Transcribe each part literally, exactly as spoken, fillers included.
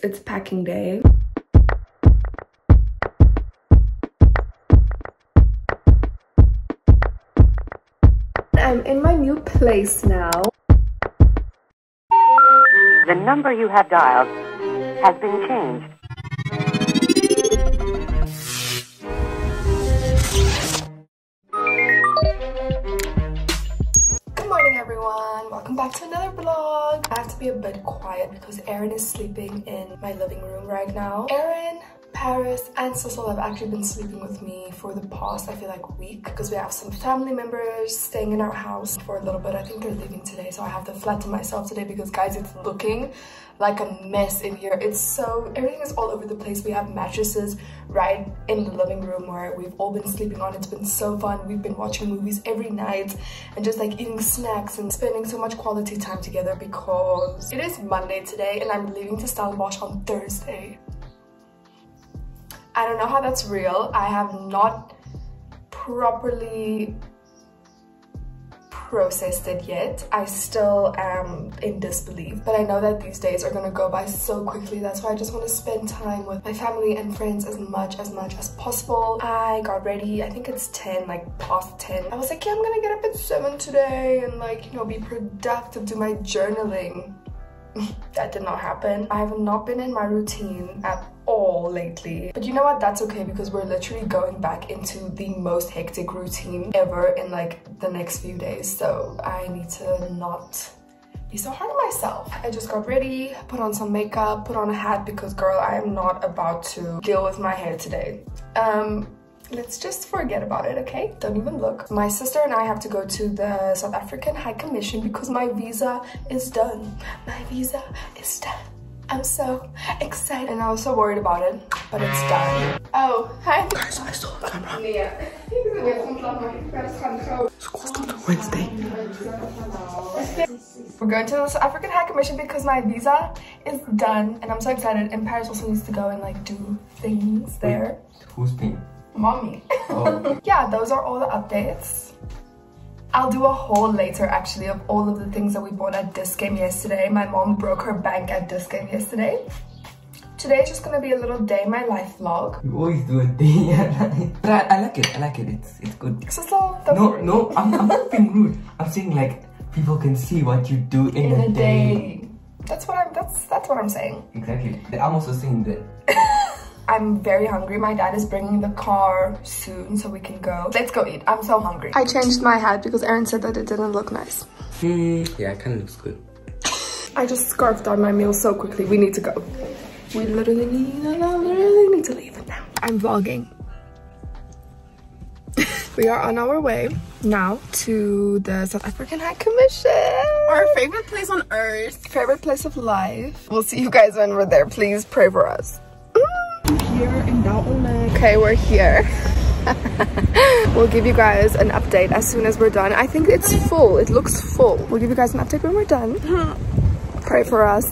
It's packing day. I'm in my new place now. The number you have dialed has been changed. Good morning, everyone. Welcome back to another vlog. I have to be a bit quiet because Erin is sleeping in my living room right now. Erin, Paris, and Cecil have actually been sleeping with me for the past, I feel like, week because we have some family members staying in our house for a little bit. I think they're leaving today, so I have the flat to myself today because, guys, it's looking like a mess in here. It's so, everything is all over the place. We have mattresses right in the living room where we've all been sleeping on. It's been so fun. We've been watching movies every night and just like eating snacks and spending so much quality time together because it is Monday today and I'm leaving to Stellenbosch on Thursday. I don't know how that's real. I have not properly processed it yet. I still am in disbelief, but I know that these days are gonna go by so quickly. That's why I just want to spend time with my family and friends as much as much as possible. I got ready. I think it's ten, like past ten. I was like, yeah, I'm gonna get up at seven today and, like, you know, be productive, do my journaling. That did not happen. I have not been in my routine at all lately, but you know what, that's okay because we're literally going back into the most hectic routine ever in like the next few days, so I need to not be so hard on myself. I just got ready, put on some makeup, put on a hat because, girl, I am not about to deal with my hair today. Um, Let's just forget about it, okay? Don't even look. My sister and I have to go to the South African High Commission because my visa is done. My visa is done. I'm so excited. And I was so worried about it, but it's done. Oh, hi. Guys, I saw the camera. Yeah. School's on Wednesday. We're going to the South African High Commission because my visa is done. And I'm so excited. And Paris also needs to go and like do things there. Wait, who's been? Mommy. Oh. Yeah, those are all the updates. I'll do a haul later actually of all of the things that we bought at Dis-Chem yesterday. My mom broke her bank at Dis-Chem yesterday. Today is just gonna be a little day in my life vlog. You always do a day in But I, I like it, I like it, it's it's good. It's just all the no, no, I'm, I'm not being rude. I'm saying like people can see what you do in, in a, a day. day. That's what I'm that's that's what I'm saying. Exactly. But I'm also saying that. I'm very hungry. My dad is bringing the car soon, so we can go. Let's go eat. I'm so hungry. I changed my hat because Erin said that it didn't look nice. Mm, yeah, it kind of looks good. I just scarfed down my meal so quickly. We need to go. We literally need, literally need to leave it now. I'm vlogging. We are on our way now to the South African High Commission. Our favorite place on earth. Favorite place of life. We'll see you guys when we're there. Please pray for us. Okay, we're here. We'll give you guys an update as soon as we're done. I think it's full. It looks full. We'll give you guys an update when we're done. Pray for us.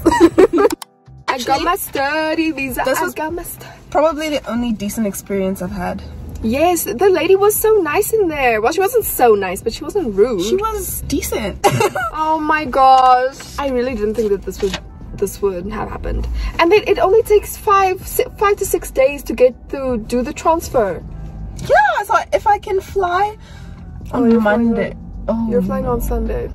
Actually, I got my study visa. This was got my stu probably the only decent experience I've had. Yes, the lady was so nice in there. Well, she wasn't so nice, but she wasn't rude. She was decent. Oh my gosh. I really didn't think that this was... this would have happened, and then it only takes five five to six days to get to do the transfer. Yeah, so if I can fly on oh, Monday on, oh, you're flying on Sunday,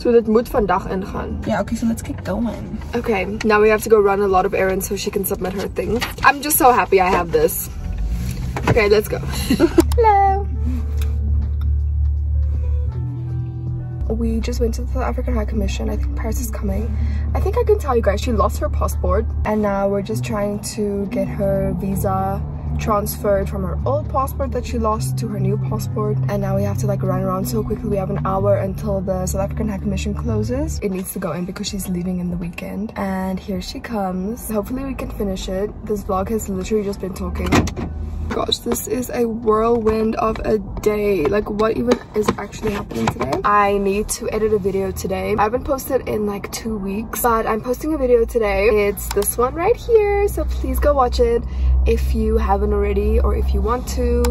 so that moet vandaag ingaan. Yeah, okay, so let's get going. Okay, now we have to go run a lot of errands so she can submit her thing. I'm just so happy I have this. Okay, let's go. Hello. We just went to the South African High Commission. I think Paris is coming. I think I can tell you guys, she lost her passport. And now we're just trying to get her visa transferred from her old passport that she lost to her new passport. And now we have to like run around so quickly. We have an hour until the South African High Commission closes. It needs to go in because she's leaving in the weekend. And here she comes. Hopefully we can finish it. This vlog has literally just been talking. Gosh, this is a whirlwind of a day. Like, what even is actually happening today? I need to edit a video today. I haven't posted in like two weeks, but I'm posting a video today. It's this one right here, so please go watch it if you haven't already or if you want to.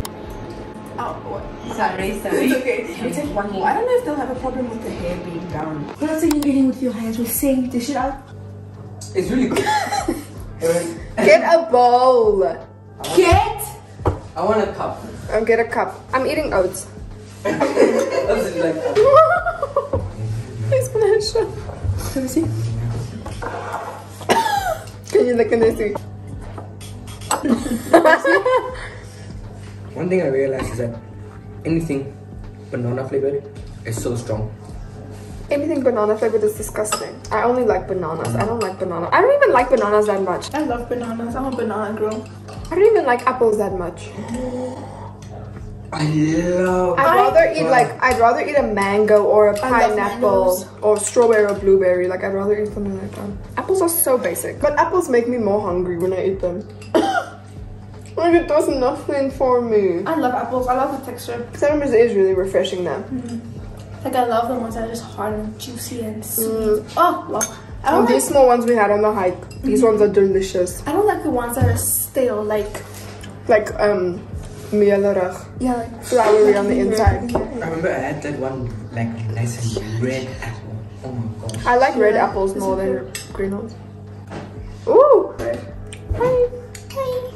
Oh boy, sorry, sorry. It's okay, we take one more. I don't know if they'll have a problem with the hair being down. What else are you getting with your hair? We're saying, dish it out. It's really good. Get a bowl. Get. I want a cup. I'll get a cup. I'm eating oats. That's like that. It's gonna show. Can you see? Can you look in this way? One thing I realized is that anything banana flavored is so strong. Anything banana flavored is disgusting. I only like bananas. I don't like banana. I don't even like bananas that much. I love bananas. I'm a banana girl. I don't even like apples that much. I love. I'd rather I eat love. like I'd rather eat a mango or a pineapple or strawberry or blueberry. Like I'd rather eat something like that. Apples are so basic, but apples make me more hungry when I eat them. Like it does nothing for me. I love apples. I love the texture. Cinnamon is really refreshing now. Mm-hmm. Like I love the ones that are just hard and juicy and sweet. Mm. Oh, love. I don't oh, like these small ones we had on the hike. These mm-hmm. ones are delicious. I don't like the ones that are stale, like like um, mialarach. Yeah, like flowery on the inside. I remember I had that one, like nice and red apple. Oh my gosh. I like red yeah. apples more than green ones. Ooh. Red. Hi. Hi.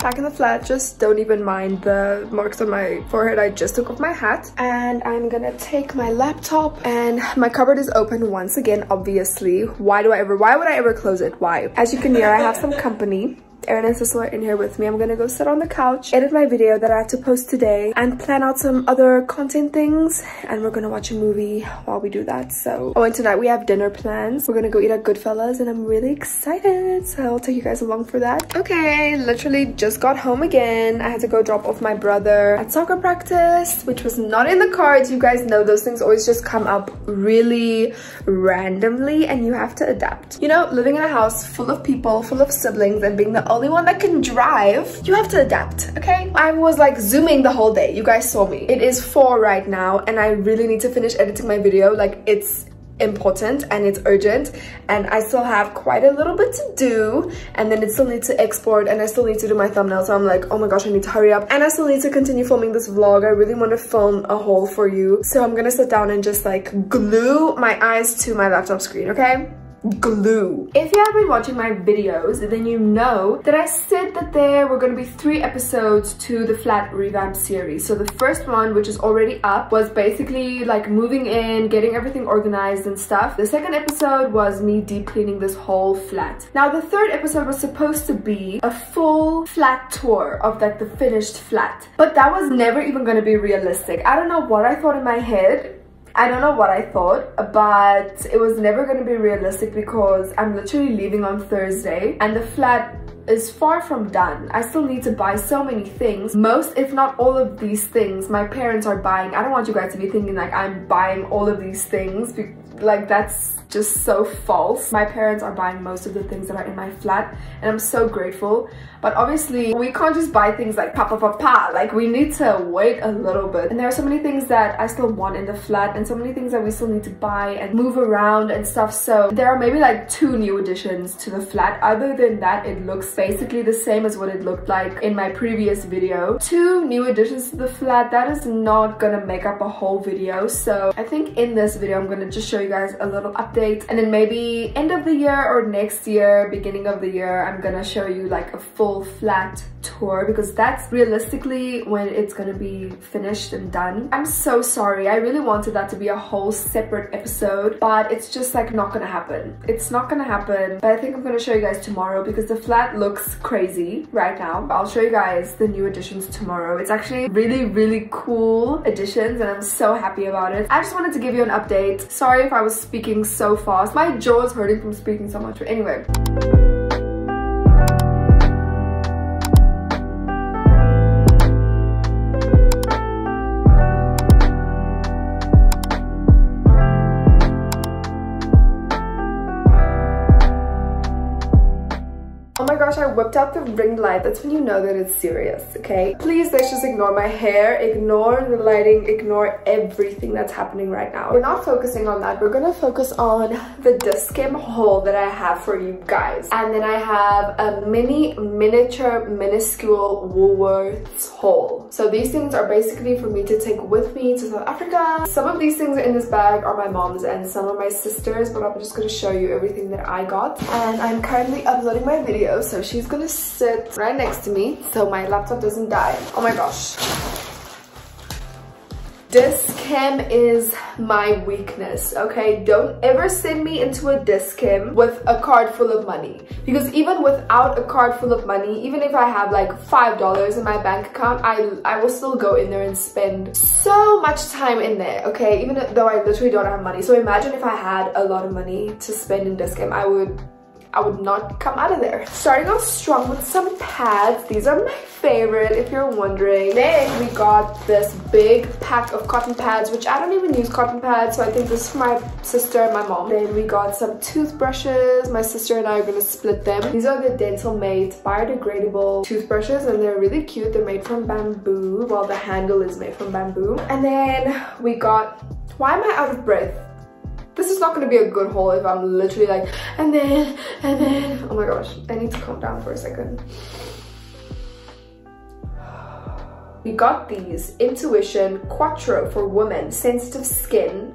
Back in the flat, just don't even mind the marks on my forehead. I just took off my hat and I'm gonna take my laptop, and my cupboard is open once again, obviously. Why do I ever, why would I ever close it? Why? As you can hear, I have some company. Erin and Cecil are in here with me. I'm gonna go sit on the couch, edit my video that I have to post today, and plan out some other content things, and we're gonna watch a movie while we do that. So oh, and tonight we have dinner plans. We're gonna go eat at Goodfellas and I'm really excited, so I'll take you guys along for that. Okay, literally just got home again. I had to go drop off my brother at soccer practice, which was not in the cards. You guys know those things always just come up really randomly and you have to adapt. You know, living in a house full of people, full of siblings, and being the only one that can drive, you have to adapt, okay? I was like zooming the whole day. You guys saw me. It is four right now and I really need to finish editing my video. Like it's important and it's urgent, and I still have quite a little bit to do, and then it still needs to export, and I still need to do my thumbnail. So I'm like, oh my gosh, I need to hurry up, and I still need to continue filming this vlog. I really want to film a haul for you. So I'm gonna sit down and just like glue my eyes to my laptop screen, okay? Glue. If you have been watching my videos, then you know that I said that there were going to be three episodes to the flat revamp series. So the first one, which is already up, was basically like moving in, getting everything organized and stuff. The second episode was me deep cleaning this whole flat. Now the third episode was supposed to be a full flat tour of like the finished flat, but that was never even going to be realistic. I don't know what I thought in my head. I don't know what I thought, but it was never going to be realistic because I'm literally leaving on Thursday and the flat is far from done. I still need to buy so many things. Most, if not all of these things, my parents are buying. I don't want you guys to be thinking like I'm buying all of these things. Like that's just so false. My parents are buying most of the things that are in my flat and I'm so grateful. But obviously we can't just buy things like pa pa pa pa. Like we need to wait a little bit. And there are so many things that I still want in the flat and so many things that we still need to buy and move around and stuff. So there are maybe like two new additions to the flat. Other than that, it looks basically the same as what it looked like in my previous video. Two new additions to the flat, that is not gonna make up a whole video. So I think in this video, I'm gonna just show you guys a little update. And then maybe end of the year or next year, beginning of the year, I'm gonna show you like a full flat tour because that's realistically when it's gonna be finished and done. I'm so sorry. I really wanted that to be a whole separate episode, but it's just like not gonna happen. It's not gonna happen. But I think I'm gonna show you guys tomorrow because the flat looks crazy right now. I'll show you guys the new additions tomorrow. It's actually really, really cool additions and I'm so happy about it. I just wanted to give you an update. Sorry if I was speaking so fast. My jaw is hurting from speaking so much, but anyway. gosh, I whipped out the ring light. That's when you know that it's serious, okay? Please, let's just ignore my hair, ignore the lighting, ignore everything that's happening right now. We're not focusing on that. We're gonna focus on the Dis-Chem haul that I have for you guys. And then I have a mini, miniature, minuscule Woolworths haul. So these things are basically for me to take with me to South Africa. Some of these things in this bag are my mom's and some are my sister's, but I'm just gonna show you everything that I got. And I'm currently uploading my video, so she's gonna sit right next to me so my laptop doesn't die. Oh my gosh. Dis-Chem is my weakness, okay? Don't ever send me into a Dis-Chem with a card full of money. Because even without a card full of money, even if I have like five dollars in my bank account, I, I will still go in there and spend so much time in there, okay? Even though I literally don't have money. So imagine if I had a lot of money to spend in Dis-Chem, I would... I would not come out of there. Starting off strong with some pads. These are my favorite, if you're wondering. Then we got this big pack of cotton pads, which I don't even use cotton pads, so I think this is for my sister and my mom. Then we got some toothbrushes. My sister and I are gonna split them. These are the Dental Mate biodegradable toothbrushes, and they're really cute. They're made from bamboo, while the handle is made from bamboo. And then we got, why am I out of breath? This is not going to be a good haul if I'm literally like, and then, and then, oh my gosh, I need to calm down for a second. We got these Intuition Quattro for women, sensitive skin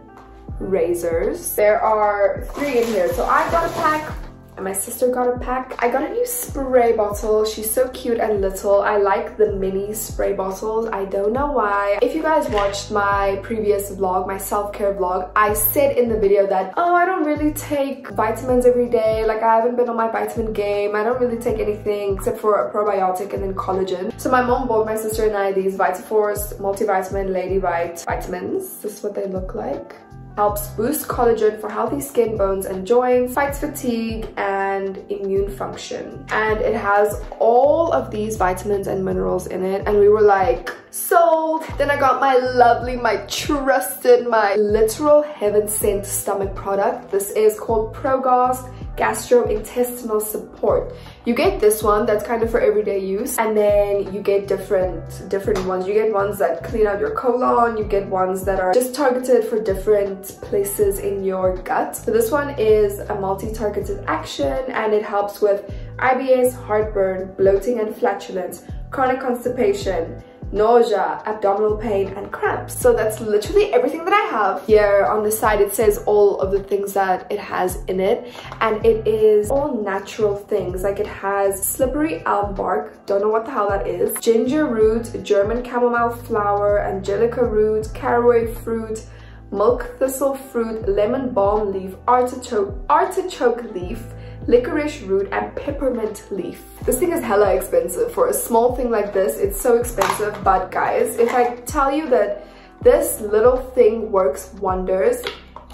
razors. There are three in here. So I got a pack. And my sister got a pack. I got a new spray bottle. She's so cute and little. I like the mini spray bottles. I don't know why. If you guys watched my previous vlog, my self-care vlog, I said in the video that, oh, I don't really take vitamins every day. Like, I haven't been on my vitamin game. I don't really take anything except for a probiotic and then collagen. So my mom bought my sister and I these VitaForce multivitamin Lady Vite vitamins. This is what they look like. Helps boost collagen for healthy skin, bones, and joints, fights fatigue and immune function. And it has all of these vitamins and minerals in it. And we were like, sold. Then I got my lovely, my trusted, my literal heaven sent stomach product. This is called ProGast Gastrointestinal Support. You get this one that's kind of for everyday use, and then you get different different ones. You get ones that clean out your colon, you get ones that are just targeted for different places in your gut. So this one is a multi-targeted action, and it helps with I B S, heartburn, bloating and flatulence, chronic constipation, nausea, abdominal pain and cramps. So that's literally everything that I have. Here on the side it says all of the things that it has in it, and it is all natural things. Like, it has slippery elm bark, don't know what the hell that is, ginger root, German chamomile flower, angelica root, caraway fruit, milk thistle fruit, lemon balm leaf, artichoke artichoke leaf, licorice root and peppermint leaf. This thing is hella expensive. For a small thing like this, it's so expensive. But guys, if I tell you that this little thing works wonders,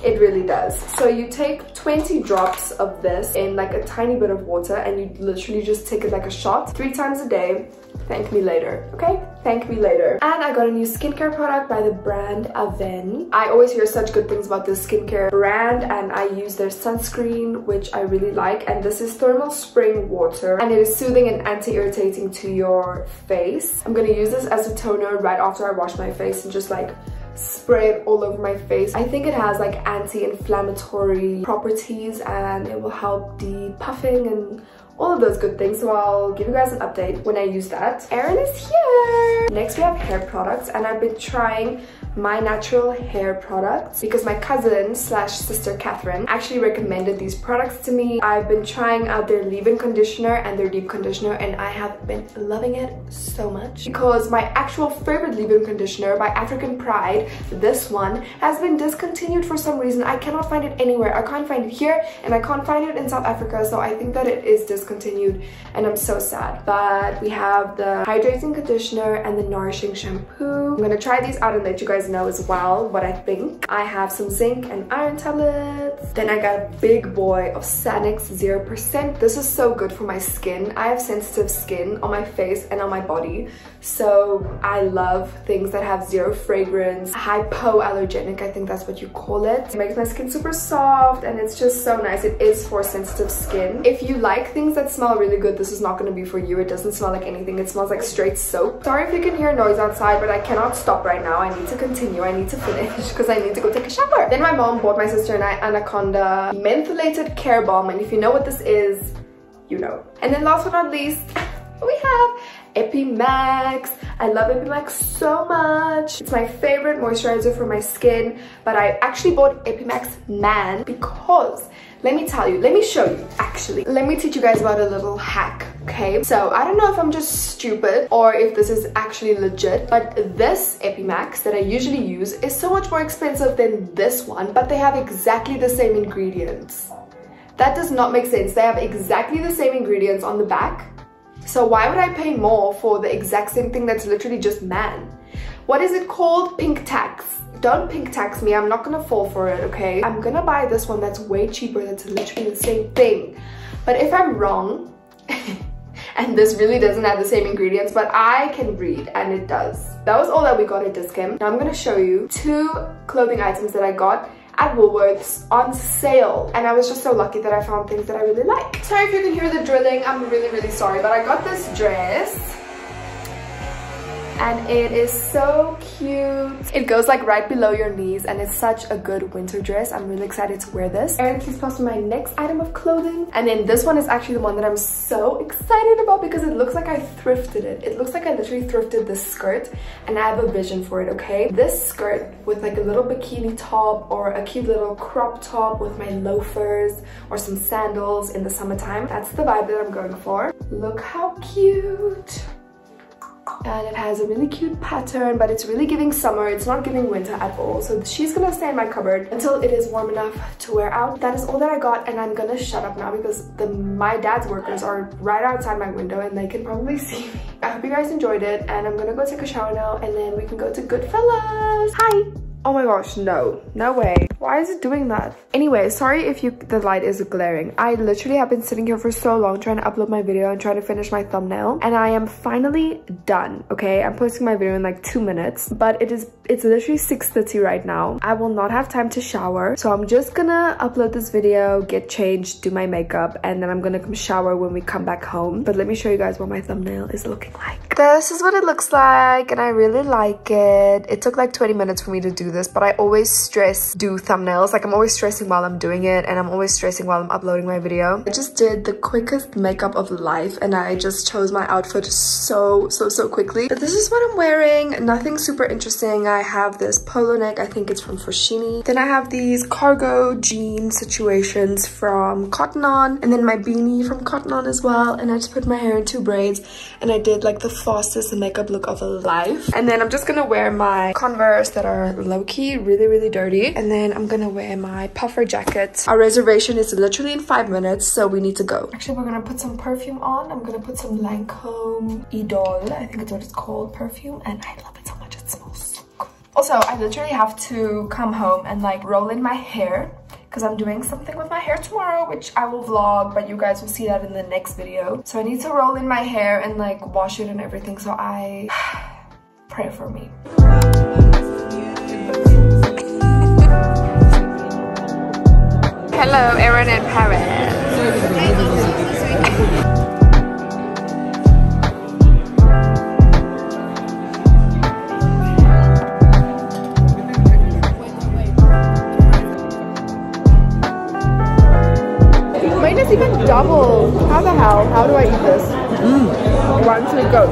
it really does. So you take twenty drops of this in like a tiny bit of water, and you literally just take it like a shot three times a day. Thank me later, okay? Thank me later. And I got a new skincare product by the brand Avène. I always hear such good things about this skincare brand, and I use their sunscreen, which I really like. And this is thermal spring water, and it is soothing and anti-irritating to your face. I'm gonna use this as a toner right after I wash my face and just like spray it all over my face. I think it has like anti-inflammatory properties, and it will help de-puffing and all of those good things. So I'll give you guys an update when I use that. Erin is here! Next we have hair products, and I've been trying my natural hair products because my cousin slash sister Catherine actually recommended these products to me. I've been trying out their leave-in conditioner and their deep conditioner, and I have been loving it so much because my actual favorite leave-in conditioner by African Pride, this one, has been discontinued for some reason. I cannot find it anywhere. I can't find it here and I can't find it in South Africa, so I think that it is discontinued and I'm so sad. But we have the hydrating conditioner and the nourishing shampoo. I'm gonna try these out and let you guys know as well what I think. I have some zinc and iron tablets. Then I got a big boy of Sanex zero percent. This is so good for my skin. I have sensitive skin on my face and on my body. So I love things that have zero fragrance, hypoallergenic, I think that's what you call it. It makes my skin super soft and it's just so nice. It is for sensitive skin. If you like things that smell really good, this is not gonna be for you. It doesn't smell like anything. It smells like straight soap. Sorry if you can hear noise outside, but I cannot stop right now. I need to continue. I need to finish because I need to go take a shower. Then my mom bought my sister and I Anaconda Mentholated Care Balm. And if you know what this is, you know. And then last but not least, we have Epimax. I love Epimax so much. It's my favorite moisturizer for my skin, but I actually bought Epimax Man because, let me tell you, let me show you actually. Let me teach you guys about a little hack, okay? So I don't know if I'm just stupid or if this is actually legit, but this Epimax that I usually use is so much more expensive than this one, but they have exactly the same ingredients. That does not make sense. They have exactly the same ingredients on the back. So why would I pay more for the exact same thing that's literally just Man? What is it called? Pink tax. Don't pink tax me. I'm not gonna fall for it, okay? I'm gonna buy this one that's way cheaper, that's literally the same thing. But if I'm wrong, and this really doesn't have the same ingredients, but I can read, and it does. That was all that we got at Dis-Chem. Now I'm gonna show you two clothing items that I got at Woolworths on sale, and I was just so lucky that I found things that I really like. Sorry if you can hear the drilling, I'm really really sorry, but I got this dress and it is so cute. It goes like right below your knees and it's such a good winter dress. I'm really excited to wear this. Erin, please pass me my next item of clothing. And then this one is actually the one that I'm so excited about because it looks like I thrifted it. It looks like I literally thrifted this skirt and I have a vision for it, okay? This skirt with like a little bikini top or a cute little crop top with my loafers or some sandals in the summertime. That's the vibe that I'm going for. Look how cute. And it has a really cute pattern, but it's really giving summer. It's not giving winter at all. So she's gonna stay in my cupboard until it is warm enough to wear out. That is all that I got, and I'm gonna shut up now because the my dad's workers are right outside my window and they can probably see me. I hope you guys enjoyed it, and I'm gonna go take a shower now and then we can go to Goodfellas. Hi! Oh my gosh, no, no way. Why is it doing that? Anyway, sorry if you the light is glaring. I literally have been sitting here for so long trying to upload my video and trying to finish my thumbnail, and I am finally done, okay? I'm posting my video in like two minutes, but it is it's literally six thirty right now. I will not have time to shower, so I'm just gonna upload this video, get changed, do my makeup, and then I'm gonna come shower when we come back home. But let me show you guys what my thumbnail is looking like. This is what it looks like, and I really like it. It took like twenty minutes for me to do this, but I always stress do thumbnails. Like I'm always stressing while I'm doing it, and I'm always stressing while I'm uploading my video. I just did the quickest makeup of life, and I just chose my outfit so so so quickly. But this is what I'm wearing. Nothing super interesting. I have this polo neck, I think it's from Fashini. Then I have these cargo jean situations from Cotton On, and then my beanie from Cotton On as well. And I just put my hair in two braids, and I did like the fastest makeup look of life. And then I'm just gonna wear my Converse that are low key, really really dirty, and then I'm gonna wear my puffer jacket. Our reservation is literally in five minutes, so we need to go. Actually, we're gonna put some perfume on. I'm gonna put some Lancôme Idol, I think it's what it's called, perfume, and I love it so much. It smells so good. Also, I literally have to come home and like roll in my hair because I'm doing something with my hair tomorrow, which I will vlog, but you guys will see that in the next video. So I need to roll in my hair and like wash it and everything, so I pray for me. Hello, Erin and Paris. Mine is even double. How the hell? How do I eat this? Mm. One, two, go.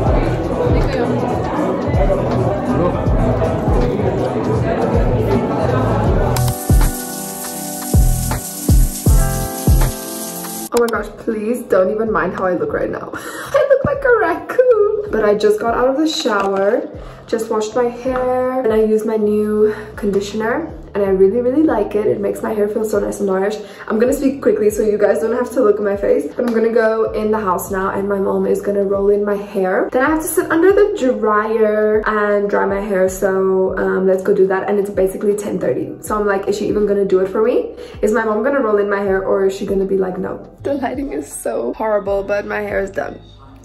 Oh my gosh, please don't even mind how I look right now. I look like a raccoon. But I just got out of the shower, just washed my hair, and I used my new conditioner. and I really, really like it. It makes my hair feel so nice and nourished. I'm gonna speak quickly so you guys don't have to look at my face, but I'm gonna go in the house now and my mom is gonna roll in my hair. Then I have to sit under the dryer and dry my hair, so um, let's go do that. And it's basically ten thirty, so I'm like, is she even gonna do it for me? Is my mom gonna roll in my hair or is she gonna be like, no? The lighting is so horrible, but my hair is done.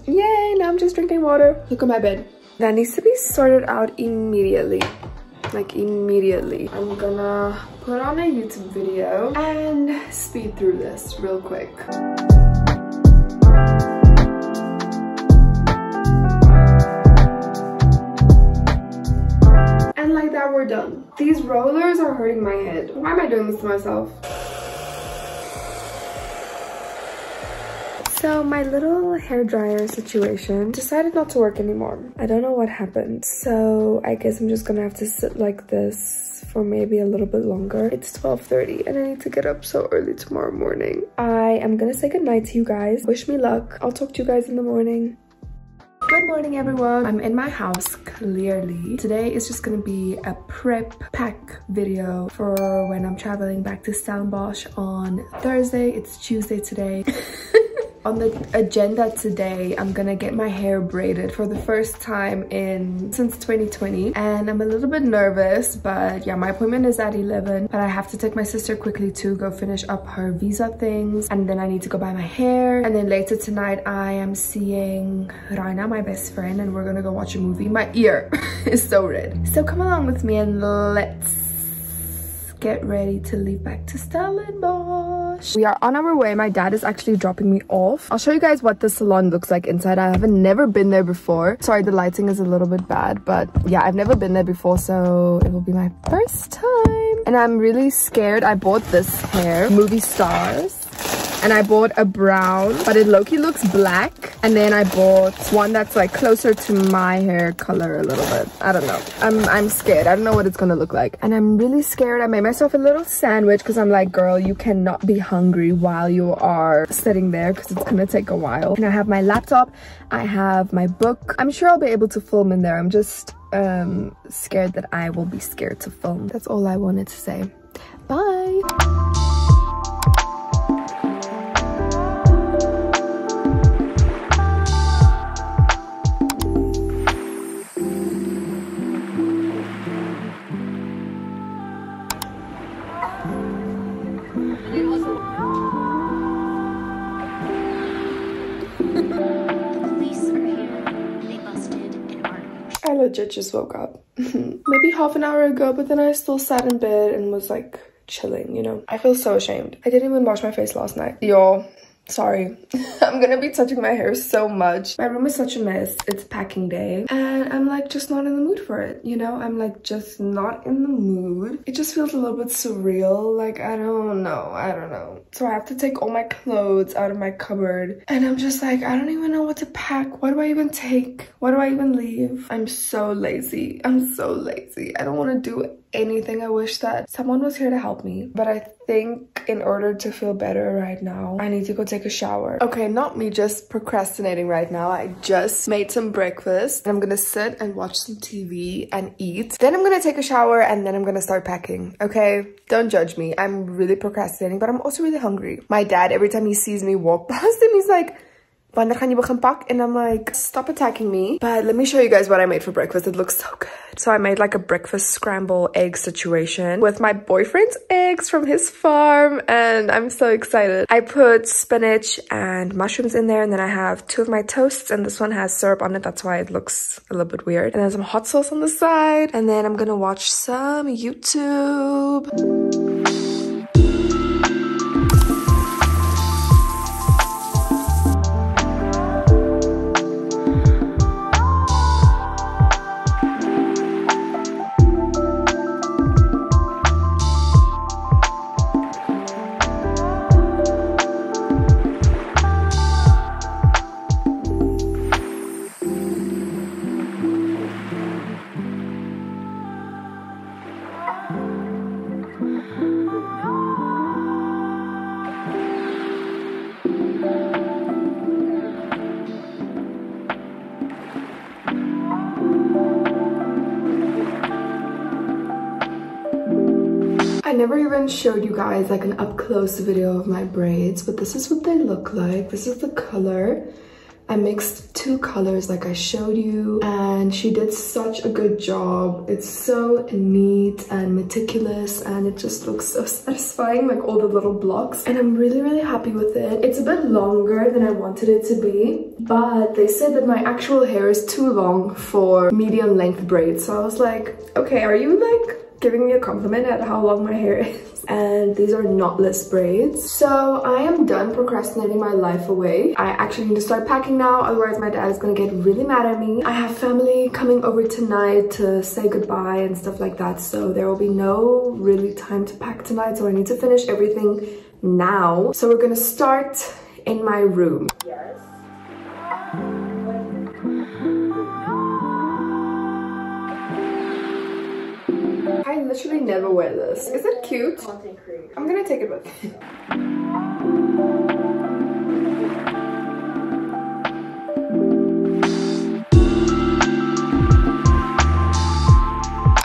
Yay, now I'm just drinking water. Look at my bed. That needs to be sorted out immediately. Like immediately. I'm gonna put on a YouTube video and speed through this real quick. And like that, we're done. These rollers are hurting my head. Why am I doing this to myself? So my little hair dryer situation decided not to work anymore. I don't know what happened. So I guess I'm just gonna have to sit like this for maybe a little bit longer. It's twelve thirty and I need to get up so early tomorrow morning. I am gonna say goodnight to you guys. Wish me luck. I'll talk to you guys in the morning. Good morning, everyone. I'm in my house, clearly. Today is just gonna be a prep pack video for when I'm traveling back to Stellenbosch on Thursday. It's Tuesday today. On the agenda today, I'm gonna get my hair braided for the first time in since twenty twenty, and I'm a little bit nervous, but yeah, my appointment is at eleven, but I have to take my sister quickly to go finish up her visa things, and then I need to go buy my hair, and then later tonight I am seeing Raina, my best friend, and we're gonna go watch a movie. My ear is so red. So come along with me and let's get ready to leave back to Stellenbosch. We are on our way. My dad is actually dropping me off. I'll show you guys what the salon looks like inside. I haven't never been there before. Sorry, the lighting is a little bit bad, but yeah, I've never been there before, so it will be my first time. And I'm really scared. I bought this hair, Movie Stars. And I bought a brown, but it low-key looks black. And then I bought one that's like closer to my hair color a little bit. I don't know. I'm, I'm scared. I don't know what it's gonna look like. And I'm really scared. I made myself a little sandwich because I'm like, girl, you cannot be hungry while you are sitting there because it's gonna take a while. And I have my laptop. I have my book. I'm sure I'll be able to film in there. I'm just um, scared that I will be scared to film. That's all I wanted to say. Bye. Legit just woke up maybe half an hour ago, but then I still sat in bed and was like chilling, you know. I feel so ashamed. I didn't even wash my face last night, y'all. Sorry. I'm gonna be touching my hair so much. My room is such a mess. It's packing day and I'm like just not in the mood for it, you know. I'm like just not in the mood. It just feels a little bit surreal. Like I don't know, I don't know. So I have to take all my clothes out of my cupboard and I'm just like, I don't even know what to pack. What do I even take? What do I even leave? I'm so lazy. I'm so lazy. I don't want to do it. Anything. I wish that someone was here to help me, but I think in order to feel better right now I need to go take a shower. Okay, not me just procrastinating right now. I just made some breakfast and I'm gonna sit and watch some T V and eat, then I'm gonna take a shower and then I'm gonna start packing. Okay, don't judge me. I'm really procrastinating, but I'm also really hungry. My dad, every time he sees me walk past him, he's like, and I'm like, stop attacking me. But let me show you guys what I made for breakfast. It looks so good. So I made like a breakfast scramble egg situation with my boyfriend's eggs from his farm, and I'm so excited. I put spinach and mushrooms in there, and then I have two of my toasts, and this one has syrup on it. That's why it looks a little bit weird. And there's some hot sauce on the side, and then I'm gonna watch some YouTube. never even showed you guys like an up-close video of my braids, but this is what they look like. This is the color. I mixed two colors like I showed you, and she did such a good job. It's so neat and meticulous, and it just looks so satisfying, like all the little blocks. And I'm really, really happy with it. It's a bit longer than I wanted it to be, but they said that my actual hair is too long for medium length braids. So I was like, okay, are you like giving me a compliment at how long my hair is? And these are knotless braids. So I am done procrastinating my life away. I actually need to start packing now, otherwise my dad is gonna get really mad at me. I have family coming over tonight to say goodbye and stuff like that, so there will be no really time to pack tonight, so I need to finish everything now. So we're gonna start in my room. Yes. I literally never wear this. Is it cute? I'm gonna take it with me.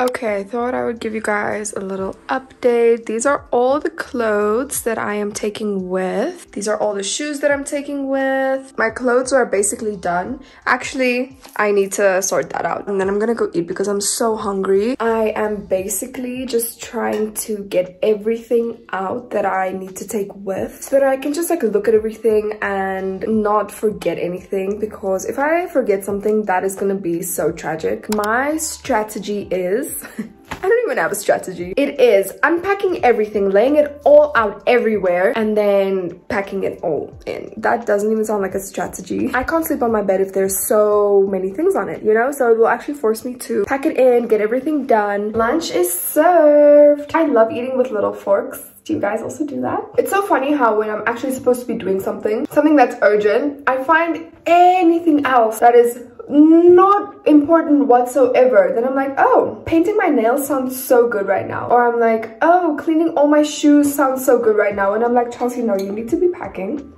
Okay, I thought I would give you guys a little update. These are all the clothes that I am taking with. These are all the shoes that I'm taking with. My clothes are basically done. Actually, I need to sort that out. And then I'm gonna go eat because I'm so hungry. I am basically just trying to get everything out that I need to take with, so that I can just like look at everything and not forget anything. Because if I forget something, that is gonna be so tragic. My strategy is... I don't even have a strategy. It is unpacking everything, laying it all out everywhere, and then packing it all in. That doesn't even sound like a strategy. I can't sleep on my bed if there's so many things on it, you know? So it will actually force me to pack it in, get everything done. Lunch is served. I love eating with little forks. Do you guys also do that? It's so funny how when I'm actually supposed to be doing something, something that's urgent, I find anything else that is not important whatsoever. Then I'm like, oh, painting my nails sounds so good right now. Or I'm like, oh, cleaning all my shoes sounds so good right now. And I'm like, Chelsea, no, you need to be packing.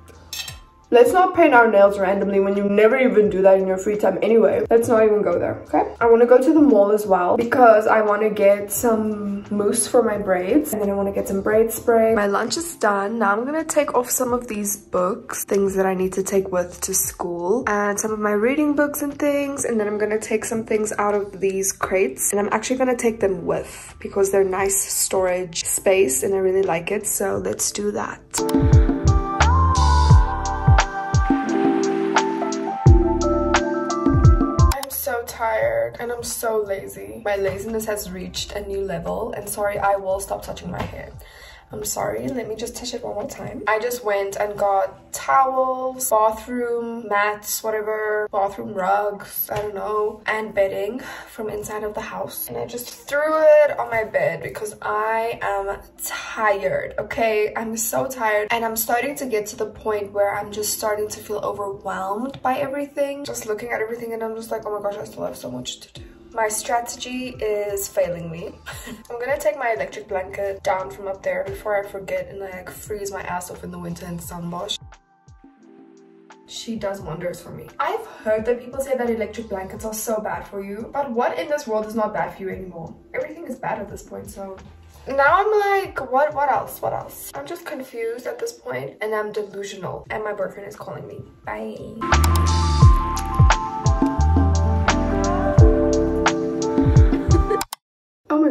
Let's not paint our nails randomly when you never even do that in your free time anyway. Let's not even go there, okay? I want to go to the mall as well because I want to get some mousse for my braids. And then I want to get some braid spray. My lunch is done. Now I'm going to take off some of these books, things that I need to take with to school. And some of my reading books and things. And then I'm going to take some things out of these crates. And I'm actually going to take them with because they're nice storage space and I really like it. So let's do that. Tired and I'm so lazy. My laziness has reached a new level, and sorry, I will stop touching my hair. I'm sorry, let me just touch it one more time. I just went and got towels, bathroom mats, whatever, bathroom rugs, I don't know, and bedding from inside of the house. And I just threw it on my bed because I am tired, okay? I'm so tired, and I'm starting to get to the point where I'm just starting to feel overwhelmed by everything. Just looking at everything and I'm just like, oh my gosh, I still have so much to do. My strategy is failing me. I'm gonna take my electric blanket down from up there before I forget and like freeze my ass off in the winter in Stellenbosch. She does wonders for me. I've heard that people say that electric blankets are so bad for you, but what in this world is not bad for you anymore? Everything is bad at this point, so... Now I'm like, what, what else, what else? I'm just confused at this point and I'm delusional and my boyfriend is calling me. Bye.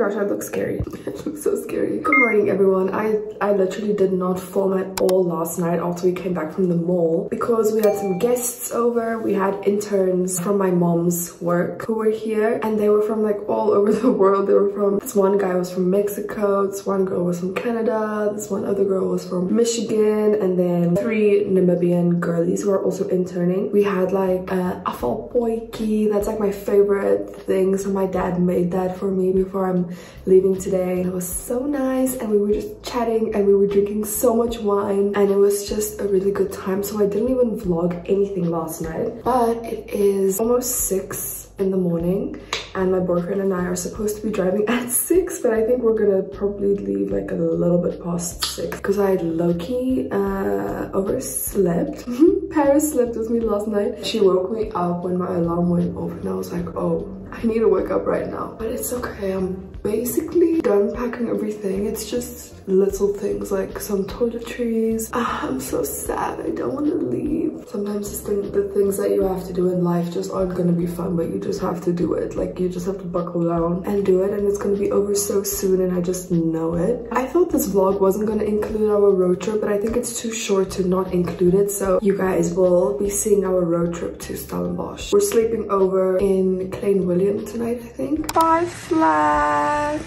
Gosh, I look scary. I look so scary. Good morning, everyone. I, I literally did not film at all last night after we came back from the mall because we had some guests over. We had interns from my mom's work who were here, and they were from like all over the world. They were from, this one guy was from Mexico, this one girl was from Canada, this one other girl was from Michigan, and then three Namibian girlies who are also interning. We had like a uh, afalpoiki. That's like my favorite thing. So my dad made that for me before I'm leaving today. It was so nice, and we were just chatting and we were drinking so much wine, and it was just a really good time. So I didn't even vlog anything last night, but it is almost six in the morning and my boyfriend and I are supposed to be driving at six, but I think we're gonna probably leave like a little bit past six because I low-key uh, overslept. Paris slept with me last night. She woke me up when my alarm went off and I was like, oh, I need to wake up right now. But it's okay, I'm basically done packing everything. It's just little things like some toiletries. Ah, I'm so sad, I don't want to leave. Sometimes the things that you have to do in life just aren't going to be fun, but you just have to do it. Like, you just have to buckle down and do it, and it's going to be over so soon, and I just know it. I thought this vlog wasn't going to include our road trip, but I think it's too short to not include it, so you guys will be seeing our road trip to Stellenbosch. We're sleeping over in Klein William tonight, I think. Bye, flat!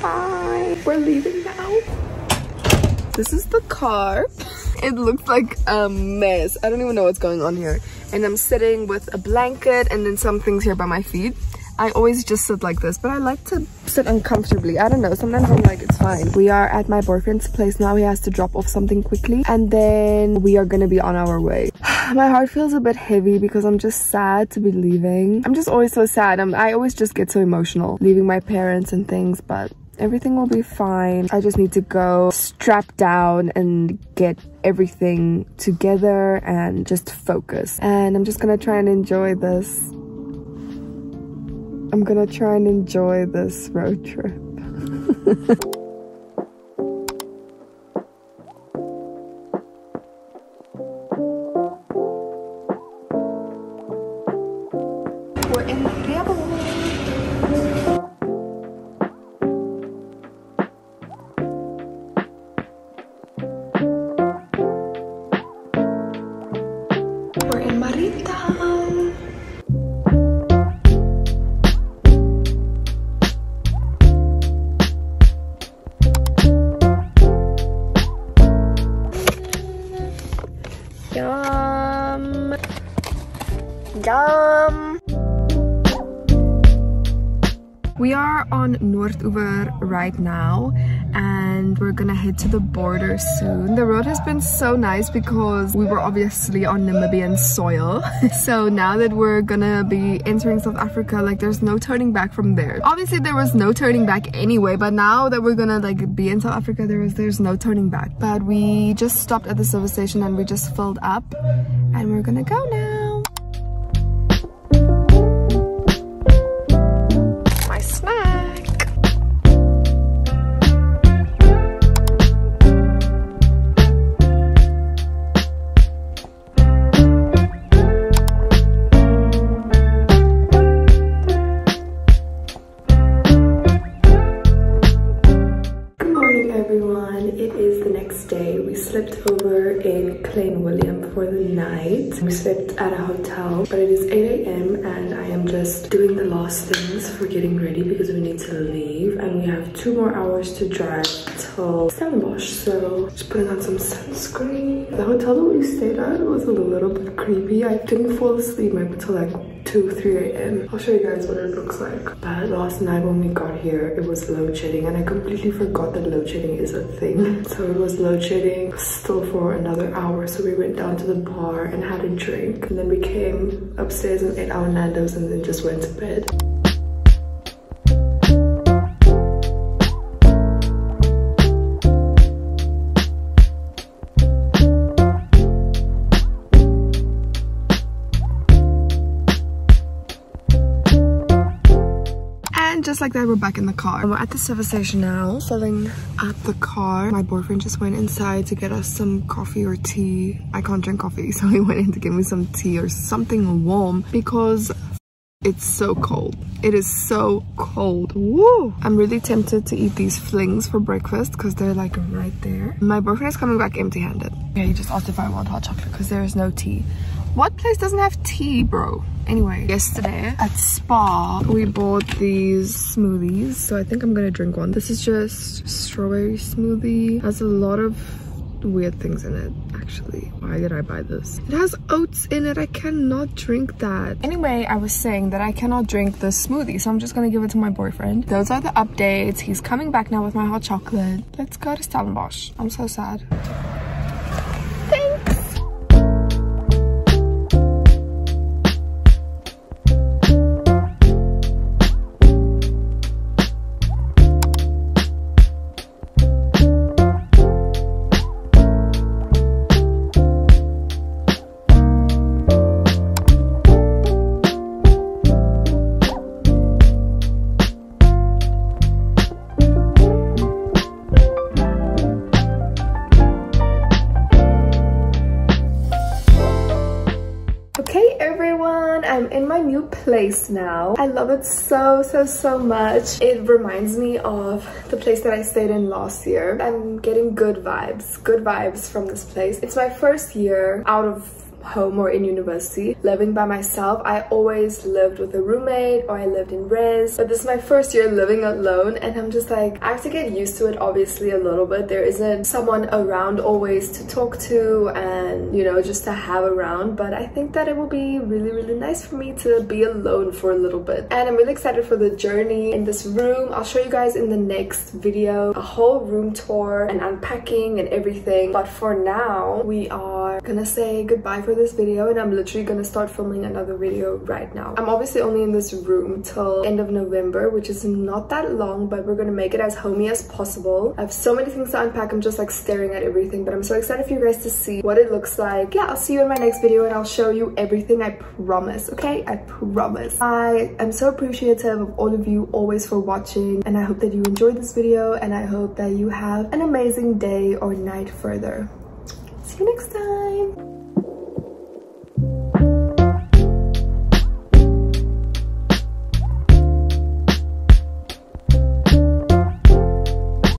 Bye! We're leaving now. This is the car. It looks like a mess. I don't even know what's going on here. And I'm sitting with a blanket and then some things here by my feet. I always just sit like this, but I like to sit uncomfortably. I don't know, sometimes I'm like, it's fine. We are at my boyfriend's place now. He has to drop off something quickly and then we are gonna be on our way. My heart feels a bit heavy because I'm just sad to be leaving. I'm just always so sad. I'm, I always just get so emotional leaving my parents and things, but everything will be fine. I just need to go strap down and get everything together and just focus. And I'm just gonna try and enjoy this. I'm gonna try and enjoy this road trip. Yum. We are on Noorduver right now and we're gonna head to the border soon. The road has been so nice because we were obviously on Namibian soil. So now that we're gonna be entering South Africa, like, there's no turning back from there. Obviously there was no turning back anyway, but now that we're gonna like be in South Africa, there is there's no turning back. But we just stopped at the service station and we just filled up and we're gonna go now. We slept at a hotel, but it is eight A M and I am just doing the last things for getting ready because we need to leave and we have two more hours to drive till Stellenbosch. So just putting on some sunscreen. The hotel that we stayed at was a little bit creepy. I didn't fall asleep until like two, three A M I'll show you guys what it looks like. But last night when we got here, it was load shedding and I completely forgot that load shedding is a thing. So it was load shedding still for another hour. So we went down to the bar and had a drink and then we came upstairs and ate our Nando's and then just went to bed. Just like that, we're back in the car. We're at the service station now, filling up the car. My boyfriend just went inside to get us some coffee or tea. I can't drink coffee, so he went in to give me some tea or something warm because it's so cold. It is so cold. Woo! I'm really tempted to eat these flings for breakfast because they're like right there. My boyfriend is coming back empty-handed. Yeah, he just asked if I want hot chocolate because there is no tea. What place doesn't have tea, bro? Anyway, yesterday at Spa, we bought these smoothies. So I think I'm gonna drink one. This is just strawberry smoothie. It has a lot of weird things in it, actually. Why did I buy this? It has oats in it. I cannot drink that. Anyway, I was saying that I cannot drink this smoothie. So I'm just gonna give it to my boyfriend. Those are the updates. He's coming back now with my hot chocolate. Let's go to Stellenbosch. I'm so sad. Okay everyone, I'm in my new place now. I love it so so so much. It reminds me of the place that I stayed in last year. I'm getting good vibes, good vibes from this place. It's my first year out of home or in university, living by myself. I always lived with a roommate or I lived in res, but this is my first year living alone and I'm just like, I have to get used to it obviously a little bit. There isn't someone around always to talk to and, you know, just to have around, but I think that it will be really really nice for me to be alone for a little bit, and I'm really excited for the journey in this room. I'll show you guys in the next video a whole room tour and unpacking and everything, but for now we are gonna say goodbye for this video and I'm literally gonna start filming another video right now. I'm obviously only in this room till end of November, which is not that long, but we're gonna make it as homey as possible. I have so many things to unpack. I'm just like staring at everything, but I'm so excited for you guys to see what it looks like. Yeah, I'll see you in my next video and I'll show you everything, I promise. Okay, I promise. I am so appreciative of all of you always for watching, and I hope that you enjoyed this video and I hope that you have an amazing day or night further. See you next time.